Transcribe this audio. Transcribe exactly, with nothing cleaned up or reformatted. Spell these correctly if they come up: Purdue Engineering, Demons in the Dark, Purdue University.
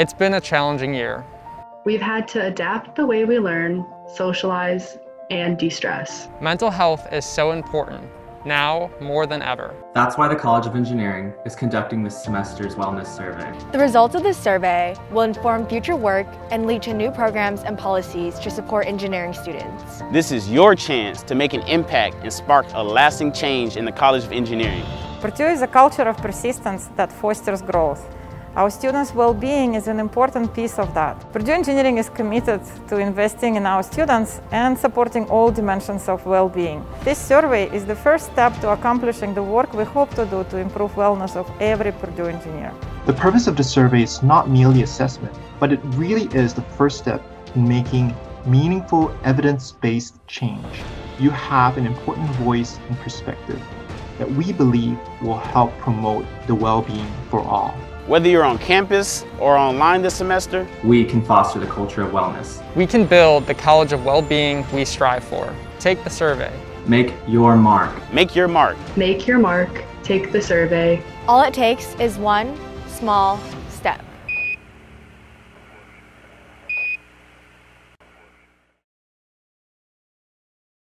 It's been a challenging year. We've had to adapt the way we learn, socialize, and de-stress. Mental health is so important, now more than ever. That's why the College of Engineering is conducting this semester's wellness survey. The results of this survey will inform future work and lead to new programs and policies to support engineering students. This is your chance to make an impact and spark a lasting change in the College of Engineering. Purdue is a culture of persistence that fosters growth. Our students' well-being is an important piece of that. Purdue Engineering is committed to investing in our students and supporting all dimensions of well-being. This survey is the first step to accomplishing the work we hope to do to improve wellness of every Purdue engineer. The purpose of the survey is not merely assessment, but it really is the first step in making meaningful, evidence-based change. You have an important voice and perspective that we believe will help promote the well-being for all. Whether you're on campus or online this semester, we can foster the culture of wellness. We can build the College of Well-being we strive for. Take the survey. Make your mark. Make your mark. Make your mark. Take the survey. All it takes is one small